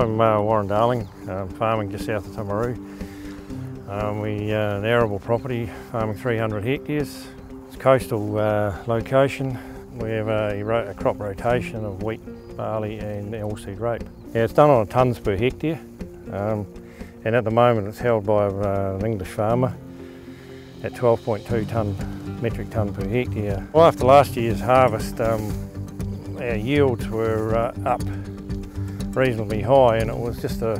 I'm Warren Darling, farming just south of Timaru. An arable property, farming 300 hectares. It's a coastal location. We have a crop rotation of wheat, barley and oilseed rape. Yeah, it's done on tonnes per hectare and at the moment it's held by an English farmer at 12.2 metric tonne per hectare. Well, after last year's harvest, our yields were up reasonably high, and it was just a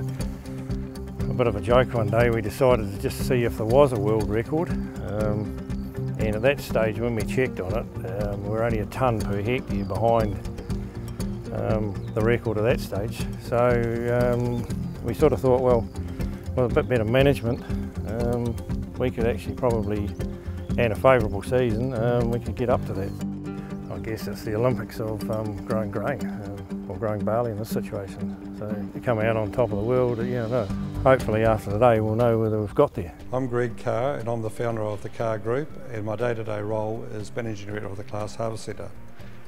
bit of a joke one day. We decided to just see if there was a world record, and at that stage when we checked on it, we're only a tonne per hectare behind the record at that stage. So we sort of thought, well, with a bit better management, we could actually probably, and a favourable season, we could get up to that. I guess it's the Olympics of growing grain, or growing barley in this situation. So to come out on top of the world, you know, hopefully after today we'll know whether we've got there. I'm Greg Carr and I'm the founder of the Carr Group, and my day-to-day role is Managing Director of the Class Harvest Centre.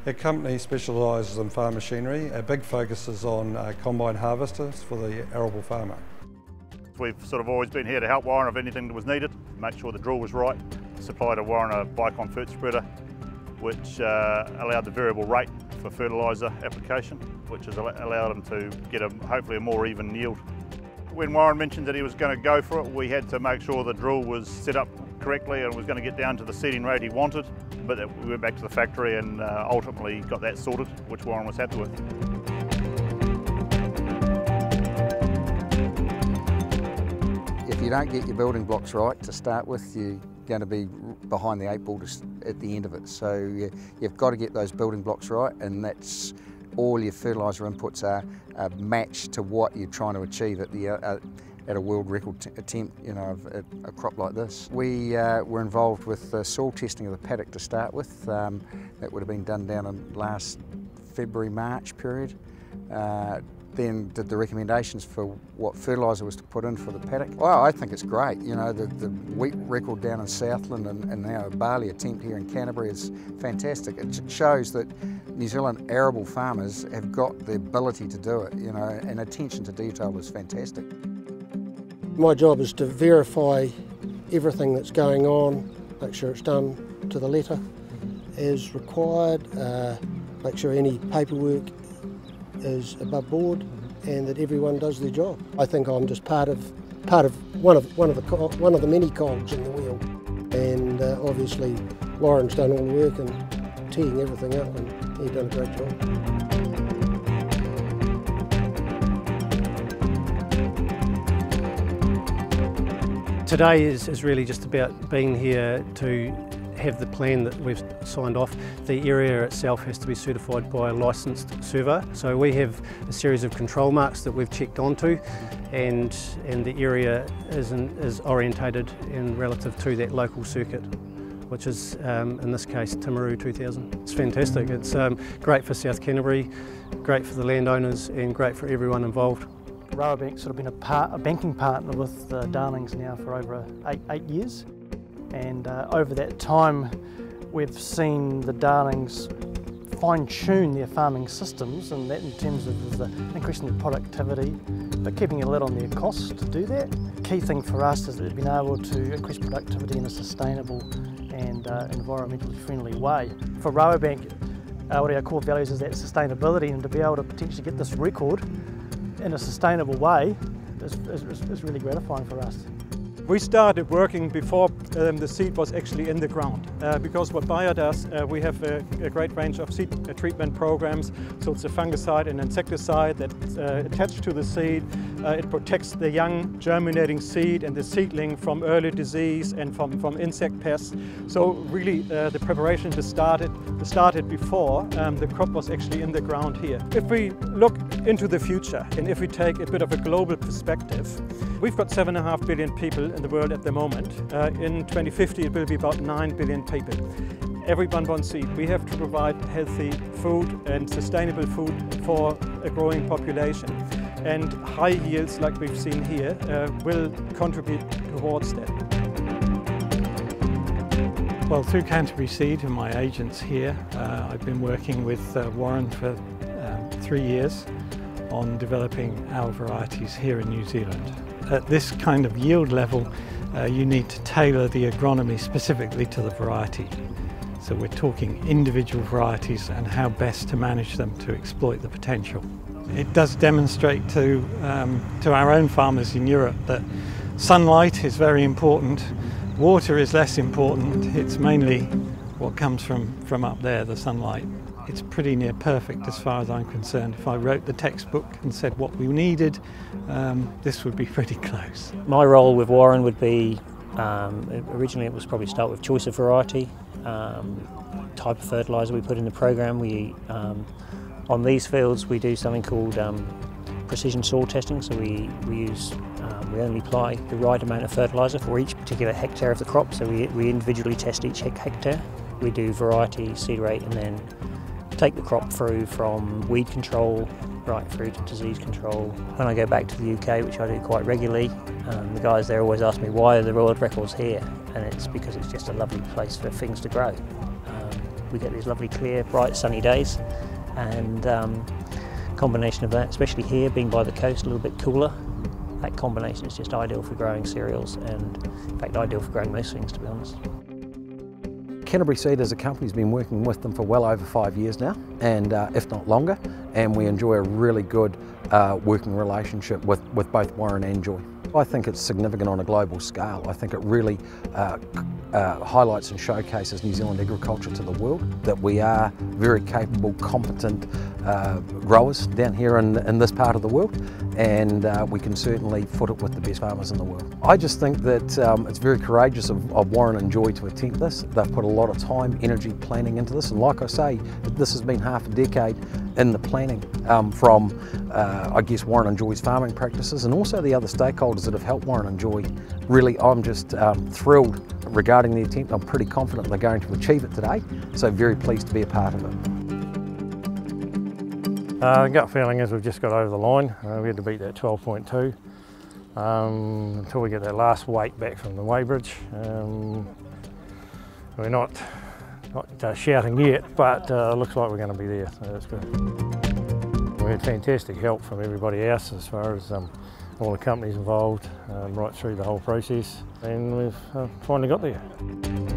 Our company specialises in farm machinery. Our big focus is on combine harvesters for the arable farmer. We've sort of always been here to help Warren if anything that was needed, make sure the drill was right, supply to Warren a bicon fruit spreader, which allowed the variable rate for fertiliser application, which has allowed him to get hopefully a more even yield. When Warren mentioned that he was going to go for it, we had to make sure the drill was set up correctly and was going to get down to the seeding rate he wanted, but we went back to the factory and ultimately got that sorted, which Warren was happy with. If you don't get your building blocks right to start with, you're going to be behind the eight ball at the end of it. So you've got to get those building blocks right, and that's all your fertiliser inputs are matched to what you're trying to achieve at a world record attempt, you know, of a crop like this. We were involved with the soil testing of the paddock to start with. That would have been done down in last February, March period. Then did the recommendations for what fertiliser was to put in for the paddock. Well, I think it's great. You know, the wheat record down in Southland and now a barley attempt here in Canterbury is fantastic. It shows that New Zealand arable farmers have got the ability to do it, you know, and attention to detail is fantastic. My job is to verify everything that's going on, make sure it's done to the letter as required, make sure any paperwork is above board, and that everyone does their job. I think I'm just part of one of the many cogs in the wheel, and obviously Warren's done all the work and teeing everything up, and he's done a great job. Today is really just about being here to have the plan that we've signed off. The area itself has to be certified by a licensed surveyor. So we have a series of control marks that we've checked onto, and the area is orientated in relative to that local circuit, which is in this case Timaru 2000. It's fantastic. It's great for South Canterbury, great for the landowners, and great for everyone involved. Rabobank sort of been a banking partner with the Darlings now for over eight years. And over that time, we've seen the Darlings fine-tune their farming systems, and that in terms of increasing their productivity, but keeping a lid on their costs to do that. The key thing for us is that they've been able to increase productivity in a sustainable and environmentally friendly way. For Rabobank, one of our core values is that sustainability, and to be able to potentially get this record in a sustainable way is really gratifying for us. We started working before the seed was actually in the ground, because what Bayer does, we have a great range of seed treatment programs. So it's a fungicide and insecticide that's attached to the seed. It protects the young germinating seed and the seedling from early disease and from insect pests. So really the preparation started before the crop was actually in the ground here. If we look into the future and if we take a bit of a global perspective, we've got 7.5 billion people in the world at the moment. In 2050 it will be about 9 billion people. Everyone wants seed. We have to provide healthy food and sustainable food for a growing population, and high yields like we've seen here will contribute towards that. Well, through Canterbury Seed and my agents here, I've been working with Warren for 3 years on developing our varieties here in New Zealand. At this kind of yield level, you need to tailor the agronomy specifically to the variety. So we're talking individual varieties and how best to manage them to exploit the potential. It does demonstrate to our own farmers in Europe that sunlight is very important, water is less important, it's mainly what comes from up there, the sunlight. It's pretty near perfect as far as I'm concerned. If I wrote the textbook and said what we needed, this would be pretty close. My role with Warren would be, originally it was probably start with choice of variety, type of fertiliser we put in the program. On these fields we do something called precision soil testing, so we only apply the right amount of fertiliser for each particular hectare of the crop, so we individually test each hectare. We do variety, seed rate, and then take the crop through from weed control right through to disease control. When I go back to the UK, which I do quite regularly, the guys there always ask me why are the world records here, and it's because it's just a lovely place for things to grow. We get these lovely clear, bright, sunny days, and combination of that, especially here being by the coast, a little bit cooler, that combination is just ideal for growing cereals and in fact ideal for growing most things, to be honest. Canterbury Seed as a company has been working with them for well over 5 years now, and if not longer, and we enjoy a really good working relationship with both Warren and Joy. I think it's significant on a global scale. I think it really highlights and showcases New Zealand agriculture to the world, that we are very capable, competent growers down here in this part of the world, and we can certainly foot it with the best farmers in the world. I just think that it's very courageous of Warren and Joy to attempt this. They've put a lot of time, energy, planning into this, and like I say, this has been half a decade in the planning from, I guess, Warren and Joy's farming practices and also the other stakeholders that have helped Warren and Joy. Really, I'm just thrilled regarding the attempt. I'm pretty confident they're going to achieve it today, so very pleased to be a part of it. Gut feeling is we've just got over the line. We had to beat that 12.2 until we get that last weight back from the weigh bridge. We're not shouting yet, but looks like we're going to be there, so that's good. We had fantastic help from everybody else as far as all the companies involved right through the whole process, and we've finally got there.